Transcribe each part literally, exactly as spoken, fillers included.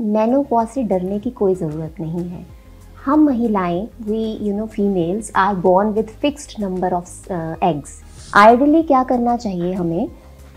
Menopause से डरने की कोई ज़रूरत नहीं है। हम महिलाएं, we you know females are born with fixed number of eggs. Ideally क्या करना चाहिए हमें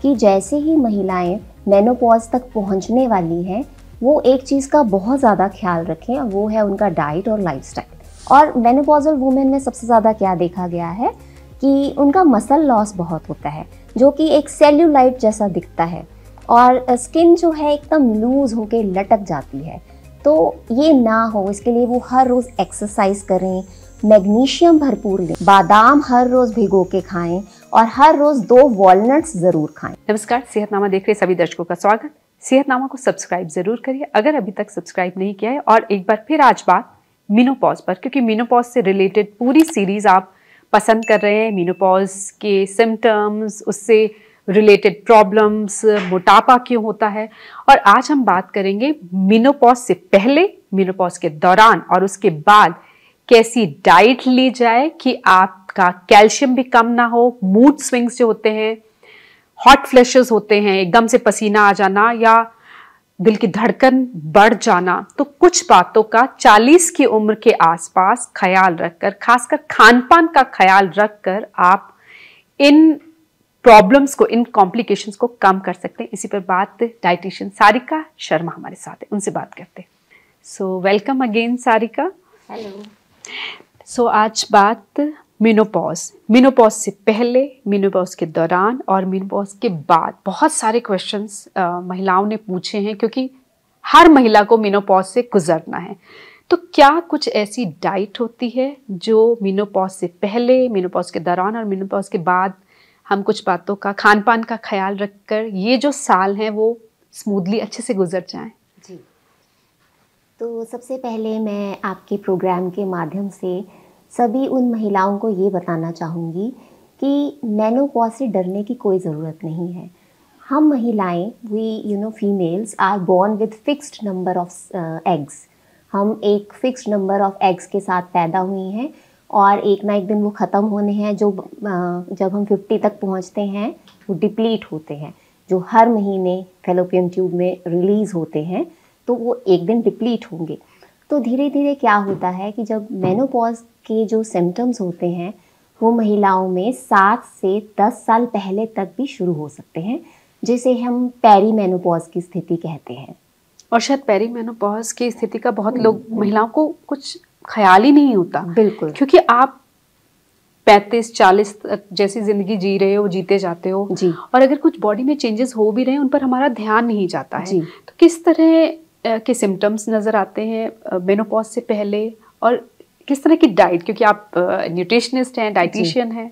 कि जैसे ही महिलाएं मेनोपॉज तक पहुंचने वाली हैं, वो एक चीज़ का बहुत ज़्यादा ख्याल रखें, वो है उनका डाइट और लाइफस्टाइल। और मेनोपॉजल वुमेन में सबसे ज़्यादा क्या देखा गया है कि उनका मसल लॉस बहुत होता है, जो कि एक सेल्यूलाइट जैसा दिखता है, और स्किन जो है एकदम लूज़ होके लटक जाती है। तो ये ना हो, इसके लिए वो हर रोज़ एक्सरसाइज करें, मैग्नीशियम भरपूर लें, बादाम हर रोज़ भिगो के खाएं और हर रोज़ दो वॉलनट्स ज़रूर खाएं। नमस्कार, सेहतनामा देख रहे सभी दर्शकों का स्वागत। सेहतनामा को सब्सक्राइब ज़रूर करिए अगर अभी तक सब्सक्राइब नहीं किया है। और एक बार फिर आज बात मेनोपॉज पर, क्योंकि मेनोपॉज से रिलेटेड पूरी सीरीज़ आप पसंद कर रहे हैं। मेनोपॉज के सिम्टम्स, उससे रिलेटेड प्रॉब्लम्स, मोटापा क्यों होता है, और आज हम बात करेंगे मेनोपॉज से पहले, मेनोपॉज के दौरान और उसके बाद कैसी डाइट ली जाए कि आपका कैल्शियम भी कम ना हो, मूड स्विंग्स जो होते हैं, हॉट फ्लैशेस होते हैं, एकदम से पसीना आ जाना या दिल की धड़कन बढ़ जाना। तो कुछ बातों का चालीस की उम्र के आसपास ख्याल रखकर, खासकर खान पान का ख्याल रखकर, आप इन प्रॉब्लम्स को, इन कॉम्प्लिकेशंस को कम कर सकते हैं। इसी पर बात डाइटिशियन सारिका शर्मा हमारे साथ है, उनसे बात करते हैं। So welcome again Sarika. Hello. So आज बात मेनोपॉज, मेनोपॉज से पहले, मेनोपॉज के दौरान और मेनोपॉज के बाद। बहुत सारे क्वेश्चंस महिलाओं ने पूछे हैं, क्योंकि हर महिला को मेनोपॉज से गुजरना है। तो क्या कुछ ऐसी डाइट होती है जो मेनोपॉज से पहले, मेनोपॉज के दौरान और मेनोपॉज के बाद हम कुछ बातों का, खान पान का ख्याल रखकर ये जो साल हैं वो स्मूथली अच्छे से गुजर जाएं? जी, तो सबसे पहले मैं आपके प्रोग्राम के माध्यम से सभी उन महिलाओं को ये बताना चाहूँगी कि मेनोपॉज से डरने की कोई ज़रूरत नहीं है। हम महिलाएं, we you know females are born with fixed number of eggs. हम एक फिक्स्ड नंबर ऑफ एग्स के साथ पैदा हुई हैं और एक ना एक दिन वो ख़त्म होने हैं, जो जब हम पचास तक पहुंचते हैं वो डिप्लीट होते हैं, जो हर महीने फैलोपियन ट्यूब में रिलीज़ होते हैं, तो वो एक दिन डिप्लीट होंगे। तो धीरे धीरे क्या होता है कि जब मेनोपॉज के जो सिम्टम्स होते हैं वो महिलाओं में सात से दस साल पहले तक भी शुरू हो सकते हैं, जिसे हम पैरी मेनोपॉज की स्थिति कहते हैं। और शायद पैरी मेनोपॉज की स्थिति का बहुत लोग, महिलाओं को कुछ ख्याल ही नहीं होता। बिल्कुल, क्योंकि आप पैंतीस चालीस जैसी जिंदगी जी रहे हो, जीते जाते हो जी, और अगर कुछ बॉडी में चेंजेस हो भी रहे हैं उन पर हमारा ध्यान नहीं जाता है। तो किस तरह के सिम्टम्स नज़र आते हैं मेनोपॉज से पहले, और किस तरह की डाइट, क्योंकि आप न्यूट्रिशनिस्ट हैं, डाइटिशियन हैं,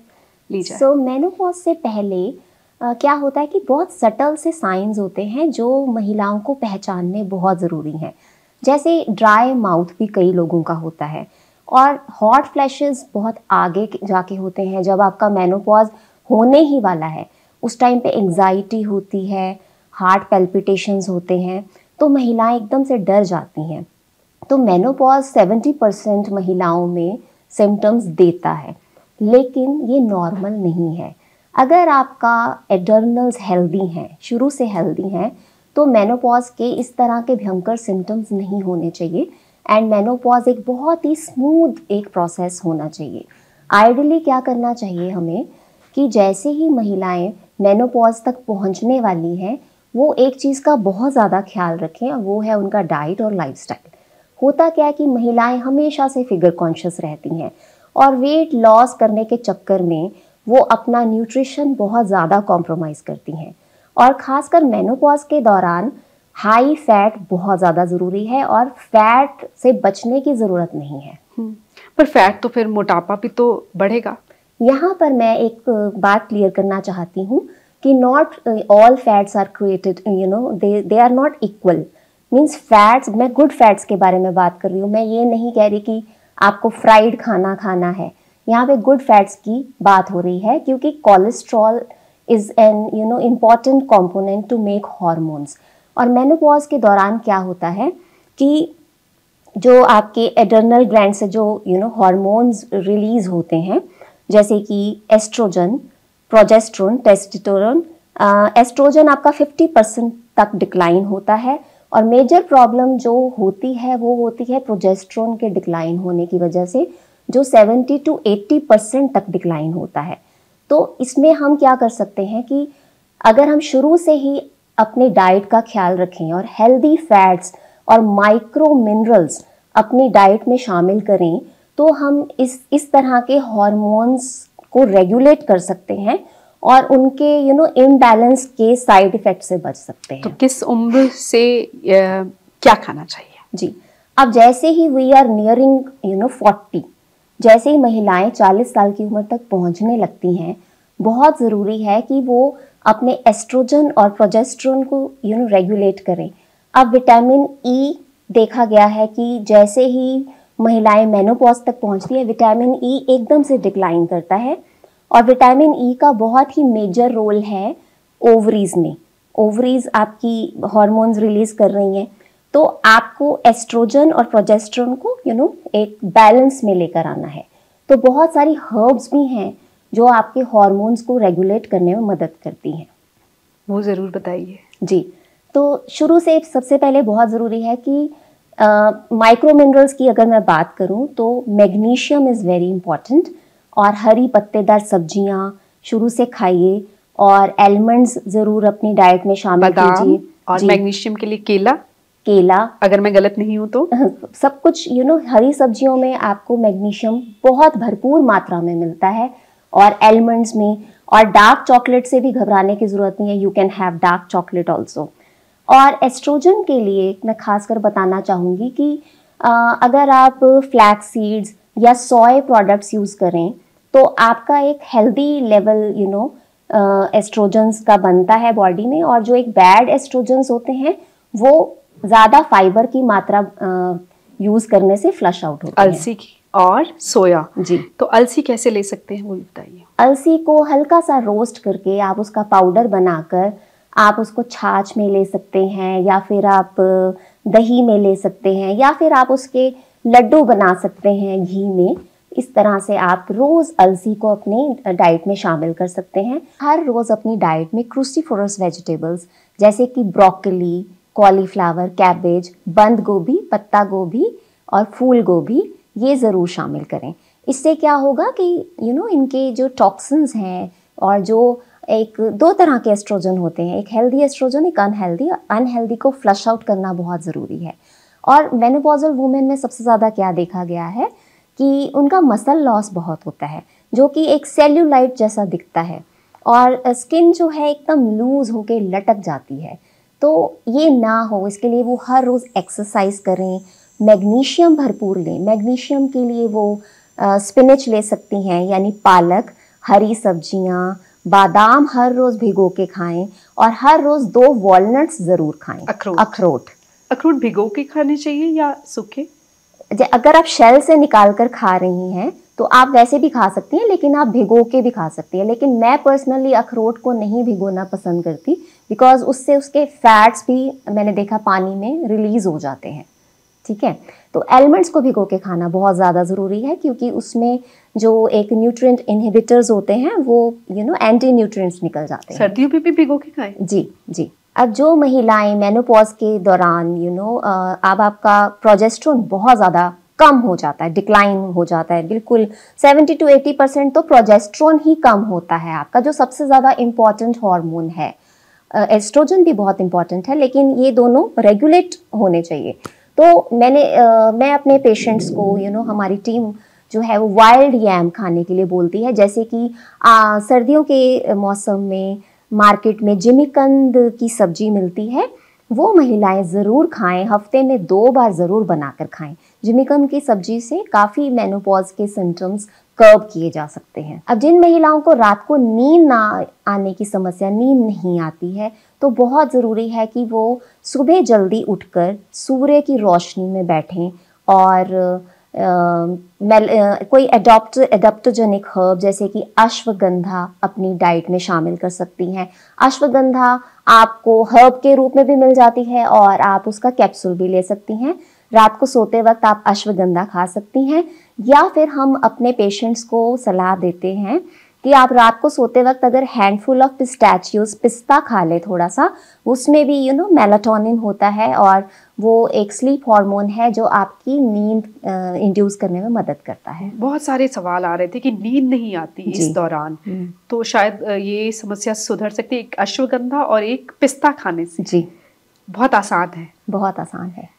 ली जाए? सो मेनोपॉज से पहले uh, क्या होता है कि बहुत सटल से साइंस होते हैं जो महिलाओं को पहचानने बहुत ज़रूरी हैं। जैसे ड्राई माउथ भी कई लोगों का होता है, और हॉट फ्लैशेस बहुत आगे जाके होते हैं, जब आपका मेनोपॉज होने ही वाला है। उस टाइम पे एंग्जाइटी होती है, हार्ट पैल्पिटेशंस होते हैं, तो महिलाएं एकदम से डर जाती हैं। तो मेनोपॉज सत्तर परसेंट महिलाओं में सिम्टम्स देता है, लेकिन ये नॉर्मल नहीं है। अगर आपका एडर्नल्स हेल्दी हैं, शुरू से हेल्दी हैं, तो मेनोपॉज के इस तरह के भयंकर सिम्टम्स नहीं होने चाहिए। एंड मेनोपॉज एक बहुत ही स्मूथ एक प्रोसेस होना चाहिए। आइडियली क्या करना चाहिए हमें कि जैसे ही महिलाएं मेनोपॉज तक पहुंचने वाली हैं, वो एक चीज़ का बहुत ज़्यादा ख्याल रखें, वो है उनका डाइट और लाइफस्टाइल। होता क्या है कि महिलाएं हमेशा से फिगर कॉन्शियस रहती हैं, और वेट लॉस करने के चक्कर में वो अपना न्यूट्रिशन बहुत ज़्यादा कॉम्प्रोमाइज़ करती हैं। और ख़ासकर मेनोपॉज के दौरान हाई फैट बहुत ज़्यादा ज़रूरी है, और फैट से बचने की ज़रूरत नहीं है। पर फैट तो फिर मोटापा भी तो बढ़ेगा। यहाँ पर मैं एक बात क्लियर करना चाहती हूँ कि not all fats are created, you know they they are not equal. Means fats, मैं गुड फैट्स के बारे में बात कर रही हूँ, मैं ये नहीं कह रही कि आपको फ्राइड खाना खाना है। यहाँ पे गुड फैट्स की बात हो रही है, क्योंकि cholesterol is an you know important component to make hormones. और मेनोपॉज के दौरान क्या होता है कि जो आपके एडर्नल ग्लैंड से जो यू नो हॉर्मोन्स रिलीज होते हैं, जैसे कि एस्ट्रोजन, प्रोजेस्ट्रोन, टेस्टोस्टेरोन। एस्ट्रोजन आपका पचास परसेंट तक डिक्लाइन होता है, और मेजर प्रॉब्लम जो होती है वो होती है प्रोजेस्ट्रोन के डिक्लाइन होने की वजह से, जो सत्तर टू अस्सी परसेंट तक डिक्लाइन होता है। तो इसमें हम क्या कर सकते हैं कि अगर हम शुरू से ही अपने डाइट का ख्याल रखें और हेल्दी फैट्स और माइक्रो मिनरल्स अपनी डाइट में शामिल करें, तो हम इस इस तरह के हॉर्मोन्स को रेगुलेट कर सकते हैं और उनके यू नो इम्बैलेंस के साइड इफेक्ट से बच सकते हैं। तो किस उम्र से आ, क्या खाना चाहिए? जी, अब जैसे ही we are nearing you know forty, जैसे ही महिलाएं चालीस साल की उम्र तक पहुंचने लगती हैं, बहुत ज़रूरी है कि वो अपने एस्ट्रोजन और प्रोजेस्ट्रोन को यू नो रेगुलेट करें। अब विटामिन ई e देखा गया है कि जैसे ही महिलाएं मेनोपॉज तक पहुंचती है, विटामिन ई e एकदम से डिक्लाइन करता है। और विटामिन ई e का बहुत ही मेजर रोल है ओवरीज में। ओवरीज आपकी हॉर्मोन्स रिलीज कर रही हैं, तो आपको एस्ट्रोजन और प्रोजेस्ट्रोन को यू नो एक बैलेंस में लेकर आना है। तो बहुत सारी हर्ब्स भी हैं जो आपके हॉर्मोन्स को रेगुलेट करने में मदद करती हैं, वो ज़रूर बताइए। जी, तो शुरू से सबसे पहले बहुत ज़रूरी है कि माइक्रो मिनरल्स की अगर मैं बात करूं तो मैग्नीशियम इज़ वेरी इंपॉर्टेंट, और हरी पत्तेदार सब्जियां शुरू से खाइए और एलमंड्स ज़रूर अपनी डाइट में शामिल कीजिए। और मैग्नीशियम के लिए केला, केला अगर मैं गलत नहीं हूं तो सब कुछ यू नो हरी सब्जियों में आपको मैग्नीशियम बहुत भरपूर मात्रा में मिलता है, और एलमंड्स में। और डार्क चॉकलेट से भी घबराने की ज़रूरत नहीं है, you can have dark chocolate also. और एस्ट्रोजन के लिए मैं खासकर बताना चाहूँगी कि आ, अगर आप फ्लैक्स सीड्स या सोय प्रोडक्ट्स यूज़ करें तो आपका एक healthy level you know estrogens का बनता है बॉडी में, और जो एक बैड एस्ट्रोजन्स होते हैं वो ज़्यादा फाइबर की मात्रा यूज़ करने से फ्लश आउट होती है। अलसी की और सोया। जी, तो अलसी कैसे ले सकते हैं वो बताइए। अलसी को हल्का सा रोस्ट करके आप उसका पाउडर बनाकर आप उसको छाछ में ले सकते हैं, या फिर आप दही में ले सकते हैं, या फिर आप उसके लड्डू बना सकते हैं घी में। इस तरह से आप रोज़ अलसी को अपनी डाइट में शामिल कर सकते हैं। हर रोज़ अपनी डाइट में क्रूसीफोरस वेजिटेबल्स जैसे कि ब्रोकली, कॉलीफ्लावर, कैबेज, बंद गोभी, पत्ता गोभी और फूल गोभी, ये ज़रूर शामिल करें। इससे क्या होगा कि यू नो इनके जो टॉक्सिन्स हैं, और जो एक दो तरह के एस्ट्रोजन होते हैं, एक हेल्दी एस्ट्रोजन, एक अनहेल्दी। अनहेल्दी को फ्लश आउट करना बहुत ज़रूरी है। और मेनोपॉजल वुमेन में सबसे ज़्यादा क्या देखा गया है कि उनका मसल लॉस बहुत होता है, जो कि एक सेल्यूलाइट जैसा दिखता है, और स्किन जो है एकदम लूज़ होके लटक जाती है। तो ये ना हो, इसके लिए वो हर रोज़ एक्सरसाइज करें, मैग्नीशियम भरपूर लें। मैग्नीशियम के लिए वो स्पिनच ले सकती हैं, यानी पालक, हरी सब्जियां, बादाम हर रोज़ भिगो के खाएं, और हर रोज़ दो वॉलनट्स ज़रूर खाएं। अखरोट अखरोट अखरोट भिगो के खाने चाहिए या सूखे? अगर आप शेल से निकाल कर खा रही हैं तो आप वैसे भी खा सकती हैं, लेकिन आप भिगो के भी खा सकती हैं। लेकिन मैं पर्सनली अखरोट को नहीं भिगोना पसंद करती, बिकॉज उससे उसके फैट्स भी मैंने देखा पानी में रिलीज़ हो जाते हैं। ठीक है, तो एलमंड्स को भिगो के खाना बहुत ज़्यादा ज़रूरी है, क्योंकि उसमें जो एक न्यूट्रिएंट इनहिबिटर्स होते हैं वो यू नो एंटी न्यूट्रिएंट्स निकल जाते हैं। सर्दियों में भी भिगो के खाएं। जी जी। अब जो महिलाएं मेनोपॉज के दौरान यू नो अब आपका प्रोजेस्ट्रोन बहुत ज़्यादा कम हो जाता है, डिक्लाइन हो जाता है, बिल्कुल सत्तर टू अस्सी परसेंट तो प्रोजेस्ट्रोन ही कम होता है, आपका जो सबसे ज़्यादा इम्पॉर्टेंट हार्मोन है। एस्ट्रोजन भी बहुत इम्पॉर्टेंट है, लेकिन ये दोनों रेगुलेट होने चाहिए। तो मैंने आ, मैं अपने पेशेंट्स को यू नो हमारी टीम जो है वो वाइल्ड यैम खाने के लिए बोलती है, जैसे कि आ, सर्दियों के मौसम में मार्केट में जिमीकंद की सब्जी मिलती है, वो महिलाएं ज़रूर खाएं, हफ्ते में दो बार ज़रूर बनाकर खाएं। जिमीकंद की सब्जी से काफ़ी मेनोपॉज के सिम्टम्स कर्ब किए जा सकते हैं। अब जिन महिलाओं को रात को नींद ना आने की समस्या, नींद नहीं आती है, तो बहुत ज़रूरी है कि वो सुबह जल्दी उठकर सूर्य की रोशनी में बैठें, और आ, मेल, आ, कोई एडोप्ट एडोप्टोजेनिक हर्ब जैसे कि अश्वगंधा अपनी डाइट में शामिल कर सकती हैं। अश्वगंधा आपको हर्ब के रूप में भी मिल जाती है, और आप उसका कैप्सूल भी ले सकती हैं। रात को सोते वक्त आप अश्वगंधा खा सकती हैं, या फिर हम अपने पेशेंट्स को सलाह देते हैं कि आप रात को सोते वक्त अगर हैंडफुल ऑफ पिस्ताचियोज, पिस्ता खा ले थोड़ा सा, उसमें भी यू नो मेलाटोनिन होता है और वो एक स्लीप हार्मोन है जो आपकी नींद इंड्यूस करने में मदद करता है। बहुत सारे सवाल आ रहे थे कि नींद नहीं आती इस दौरान, तो शायद ये समस्या सुधर सकती है एक अश्वगंधा और एक पिस्ता खाने से। जी बहुत आसान है, बहुत आसान है।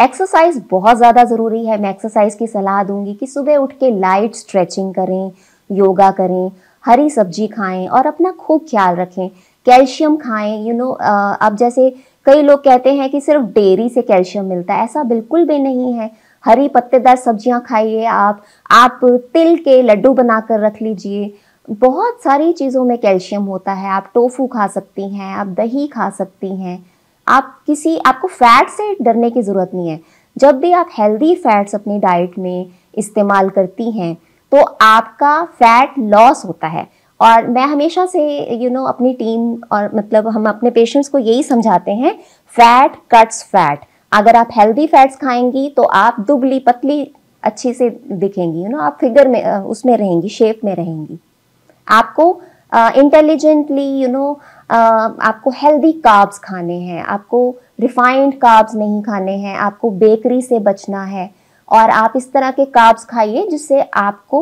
एक्सरसाइज बहुत ज़्यादा ज़रूरी है। मैं एक्सरसाइज की सलाह दूंगी कि सुबह उठ के लाइट स्ट्रेचिंग करें, योगा करें, हरी सब्जी खाएं और अपना खूब ख्याल रखें। कैल्शियम खाएं, यू नो अब जैसे कई लोग कहते हैं कि सिर्फ डेयरी से कैल्शियम मिलता है, ऐसा बिल्कुल भी नहीं है। हरी पत्तेदार सब्जियां खाइए, आप आप तिल के लड्डू बनाकर रख लीजिए, बहुत सारी चीज़ों में कैल्शियम होता है। आप टोफू खा सकती हैं, आप दही खा सकती हैं। आप किसी आपको फैट से डरने की ज़रूरत नहीं है। जब भी आप हेल्दी फैट्स अपनी डाइट में इस्तेमाल करती हैं तो आपका फैट लॉस होता है। और मैं हमेशा से यू you नो know, अपनी टीम और मतलब हम अपने पेशेंट्स को यही समझाते हैं, फैट कट्स फैट। अगर आप हेल्दी फैट्स खाएंगी तो आप दुबली पतली अच्छी से दिखेंगी, यू you नो know, आप फिगर में उसमें रहेंगी, शेप में रहेंगी। आपको इंटेलिजेंटली यू नो Uh, आपको हेल्दी कार्ब्स खाने हैं, आपको रिफाइंड कार्ब्स नहीं खाने हैं, आपको बेकरी से बचना है और आप इस तरह के कार्ब्स खाइए जिससे आपको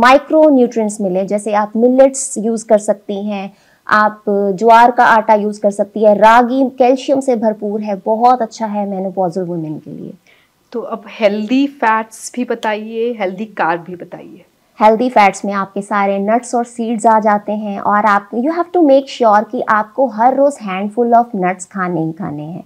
माइक्रो uh, न्यूट्रिएंट्स मिले। जैसे आप मिलेट्स यूज़ कर सकती हैं, आप ज्वार का आटा यूज़ कर सकती है, रागी कैल्शियम से भरपूर है, बहुत अच्छा है मेनोपॉजल वुमेन के लिए। तो अब हेल्दी फैट्स भी बताइए, हेल्दी कार्ब भी बताइए। हेल्दी फैट्स में आपके सारे नट्स और सीड्स आ जाते हैं और आप you have to make sure कि आपको हर रोज़ हैंडफुल ऑफ नट्स खाने ही खाने हैं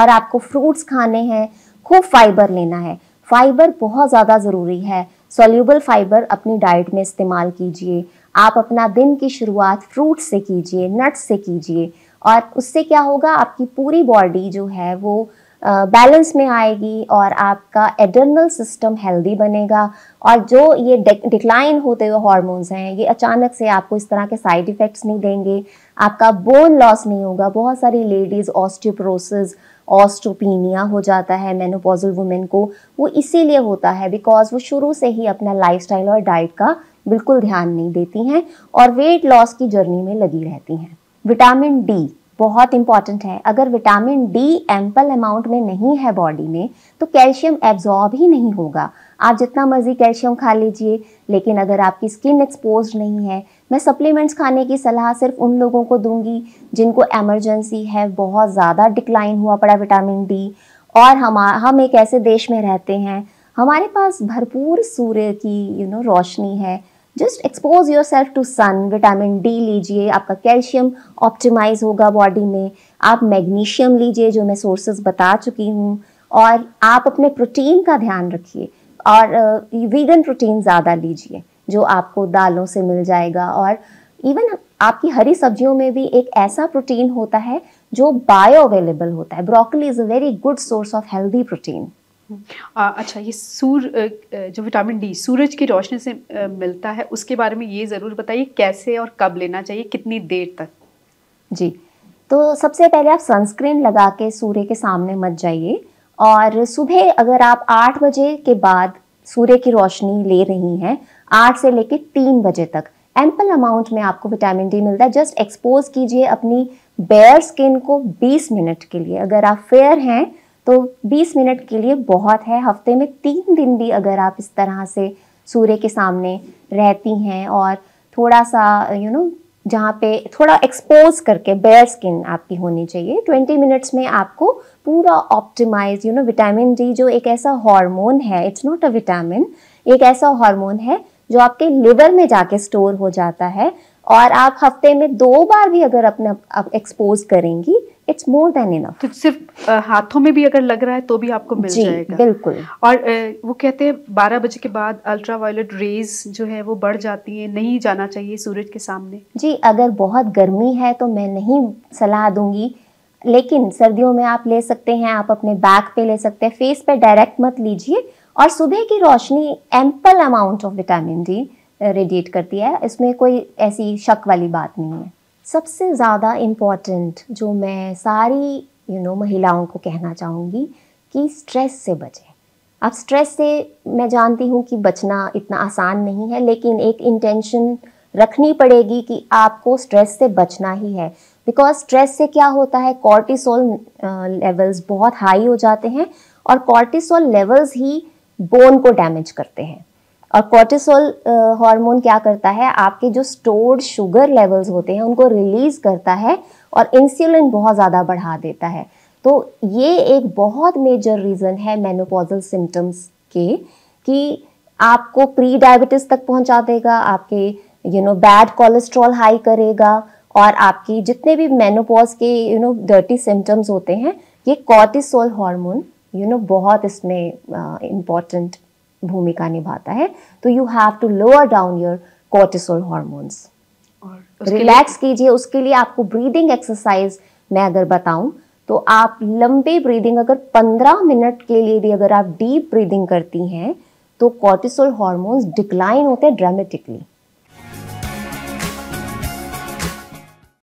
और आपको फ्रूट्स खाने हैं। खूब फाइबर लेना है, फाइबर बहुत ज़्यादा ज़रूरी है। सॉल्यूबल फाइबर अपनी डाइट में इस्तेमाल कीजिए। आप अपना दिन की शुरुआत फ्रूट्स से कीजिए, नट्स से कीजिए और उससे क्या होगा, आपकी पूरी बॉडी जो है वो बैलेंस uh, में आएगी और आपका एडर्नल सिस्टम हेल्दी बनेगा और जो ये डिक्लाइन होते हुए हार्मोन्स हैं ये अचानक से आपको इस तरह के साइड इफ़ेक्ट्स नहीं देंगे। आपका बोन लॉस नहीं होगा। बहुत सारी लेडीज़ ऑस्टियोपोरोसिस, ऑस्टोपीनिया हो जाता है मेनोपॉजल वुमेन को, वो इसीलिए होता है बिकॉज वो शुरू से ही अपना लाइफस्टाइल और डाइट का बिल्कुल ध्यान नहीं देती हैं और वेट लॉस की जर्नी में लगी रहती हैं। विटामिन डी बहुत इंपॉर्टेंट है। अगर विटामिन डी एम्पल अमाउंट में नहीं है बॉडी में तो कैल्शियम एब्जॉर्ब ही नहीं होगा। आप जितना मर्जी कैल्शियम खा लीजिए, लेकिन अगर आपकी स्किन एक्सपोज नहीं है, मैं सप्लीमेंट्स खाने की सलाह सिर्फ उन लोगों को दूंगी जिनको एमरजेंसी है, बहुत ज़्यादा डिक्लाइन हुआ पड़ा विटामिन डी। और हम हम एक ऐसे देश में रहते हैं, हमारे पास भरपूर सूर्य की यू नो रोशनी है। Just expose yourself to sun, vitamin D लीजिए, आपका कैल्शियम ऑप्टिमाइज होगा बॉडी में। आप मैग्नीशियम लीजिए जो मैं सोर्सेज बता चुकी हूँ और आप अपने प्रोटीन का ध्यान रखिए और वीगन प्रोटीन ज़्यादा लीजिए जो आपको दालों से मिल जाएगा। और इवन आपकी हरी सब्जियों में भी एक ऐसा प्रोटीन होता है जो बायो अवेलेबल होता है। Broccoli is a very good source of healthy protein. आ, अच्छा, ये सूर्य जो विटामिन डी सूरज की रोशनी से मिलता है उसके बारे में ये ज़रूर बताइए, कैसे और कब लेना चाहिए, कितनी देर तक। जी, तो सबसे पहले आप सनस्क्रीन लगा के सूर्य के सामने मत जाइए और सुबह अगर आप आठ बजे के बाद सूर्य की रोशनी ले रही हैं, आठ से लेकर तीन बजे तक एम्पल अमाउंट में आपको विटामिन डी मिलता है। जस्ट एक्सपोज कीजिए अपनी बेयर स्किन को बीस मिनट के लिए। अगर आप फेयर हैं तो बीस मिनट के लिए बहुत है। हफ्ते में तीन दिन भी अगर आप इस तरह से सूर्य के सामने रहती हैं और थोड़ा सा यू नो जहाँ पे थोड़ा एक्सपोज करके बेयर स्किन आपकी होनी चाहिए, ट्वेंटी मिनट्स में आपको पूरा optimize you know vitamin D जो एक ऐसा हार्मोन है, इट्स नॉट अ विटामिन, एक ऐसा हार्मोन है जो आपके लिवर में जाके स्टोर हो जाता है। और आप हफ्ते में दो बार भी अगर अपना आप एक्सपोज करेंगी, इट्स मोर देन इनफ। तो सिर्फ आ, हाथों में भी अगर लग रहा है तो भी आपको मिल जी, जाएगा। बिल्कुल। और आ, वो कहते हैं बारह बजे के बाद अल्ट्रा वायलेट रेज जो है वो बढ़ जाती है, नहीं जाना चाहिए सूरज के सामने। जी, अगर बहुत गर्मी है तो मैं नहीं सलाह दूंगी, लेकिन सर्दियों में आप ले सकते हैं, आप अपने बैक पे ले सकते हैं, फेस पे डायरेक्ट मत लीजिए। और सुबह की रोशनी ample amount of vitamin D radiate करती है, इसमें कोई ऐसी शक वाली बात नहीं है। सबसे ज़्यादा इम्पॉर्टेंट जो मैं सारी यू नो महिलाओं को कहना चाहूँगी कि स्ट्रेस से बचें। अब स्ट्रेस से मैं जानती हूँ कि बचना इतना आसान नहीं है, लेकिन एक इंटेंशन रखनी पड़ेगी कि आपको स्ट्रेस से बचना ही है। बिकॉज स्ट्रेस से क्या होता है, कॉर्टिसोल लेवल्स बहुत हाई हो जाते हैं और कॉर्टिसोल लेवल्स ही बोन को डैमेज करते हैं। और कॉर्टिसोल हार्मोन क्या करता है, आपके जो स्टोर्ड शुगर लेवल्स होते हैं उनको रिलीज करता है और इंसुलिन बहुत ज़्यादा बढ़ा देता है। तो ये एक बहुत मेजर रीज़न है मेनोपॉजल सिम्टम्स के, कि आपको प्री डायबिटीज़ तक पहुंचा देगा, आपके you know bad cholesterol high करेगा और आपकी जितने भी मेनोपॉज के यू नो डर्टी सिम्टम्स होते हैं, ये कॉर्टिसोल हार्मोन यू नो बहुत इसमें इम्पॉर्टेंट भूमिका निभाता है। तो you have to lower down your cortisol hormones और रिलैक्स कीजिए। उसके लिए आपको ब्रीदिंग एक्सरसाइज मैं अगर बताऊं तो आप लंबे ब्रीदिंग अगर पंद्रह मिनट के लिए भी अगर आप डीप ब्रीदिंग करती हैं तो कॉर्टिसोल हार्मोन्स डिक्लाइन होते हैं ड्रामेटिकली।